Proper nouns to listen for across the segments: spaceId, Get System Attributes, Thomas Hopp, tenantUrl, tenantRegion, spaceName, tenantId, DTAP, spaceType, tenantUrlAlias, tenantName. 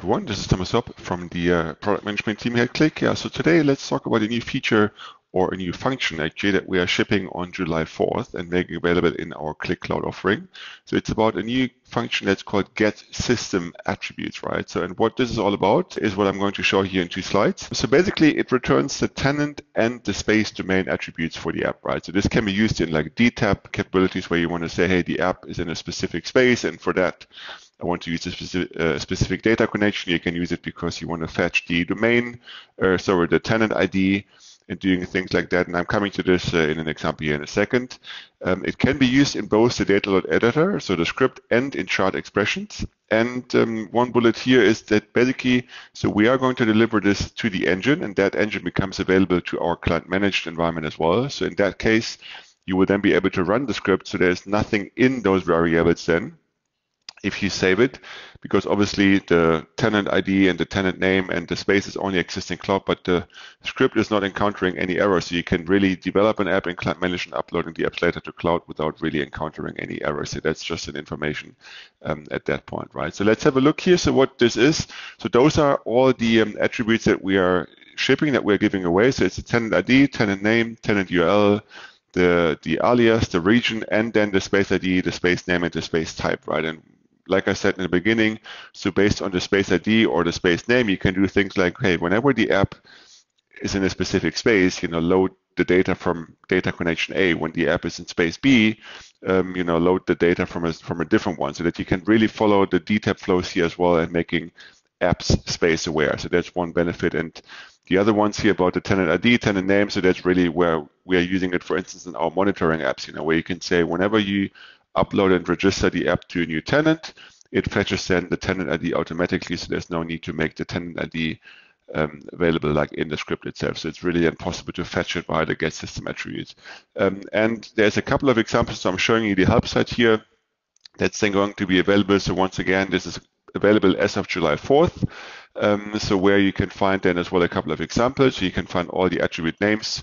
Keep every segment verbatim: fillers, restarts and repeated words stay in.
Everyone, this is Thomas Hopp from the uh, product management team here at Qlik. Yeah, so today let's talk about a new feature or a new function actually that we are shipping on July fourth and making available in our Qlik Cloud offering. So it's about a new function that's called Get System Attributes, right? So, and what this is all about is what I'm going to show here in two slides. So basically it returns the tenant and the space domain attributes for the app, right? So this can be used in like D T A P capabilities where you want to say, hey, the app is in a specific space and for that, I want to use a specific, uh, specific data connection. You can use it because you want to fetch the domain, uh, sorry, the tenant I D and doing things like that. And I'm coming to this uh, in an example here in a second. Um, it can be used in both the data editor, so the script, and in chart expressions. And um, one bullet here is that basically, so we are going to deliver this to the engine, and that engine becomes available to our client-managed environment as well. So in that case, you will then be able to run the script. So there's nothing in those variables then, if you save it, because obviously the tenant I D and the tenant name and the space is only existing cloud, but the script is not encountering any errors. So you can really develop an app and client manage and uploading the apps later to cloud without really encountering any errors. So that's just an information um, at that point, right? So let's have a look here. So what this is, so those are all the um, attributes that we are shipping, that we're giving away. So it's a tenant I D, tenant name, tenant U R L, the, the alias, the region, and then the space I D, the space name, and the space type, right? And like I said in the beginning, so based on the space I D or the space name, you can do things like, hey, whenever the app is in a specific space, you know, load the data from data connection A. When the app is in space B, um, you know, load the data from a, from a different one, so that you can really follow the D T A P flows here as well and making apps space aware. So that's one benefit. And the other ones here about the tenant I D, tenant name, so that's really where we are using it, for instance, in our monitoring apps, you know, where you can say whenever you upload and register the app to a new tenant, it fetches then the tenant I D automatically, so there's no need to make the tenant I D um, available like in the script itself. So it's really impossible to fetch it via the get system attributes. Um, and there's a couple of examples, so I'm showing you the help site here. That's then going to be available, so once again, this is available as of July fourth, um, so where you can find then as well a couple of examples, so you can find all the attribute names.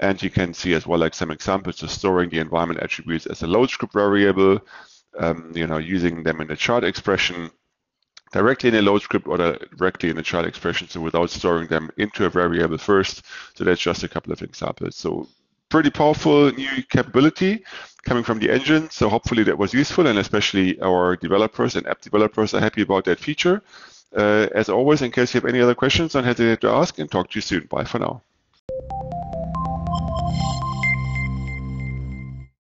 And you can see as well like some examples of storing the environment attributes as a load script variable, um, you know, using them in a chart expression, directly in a load script or directly in a chart expression, so without storing them into a variable first. So that's just a couple of examples. So pretty powerful new capability coming from the engine. So hopefully that was useful, and especially our developers and app developers are happy about that feature. Uh, as always, in case you have any other questions, don't hesitate to ask, and talk to you soon. Bye for now.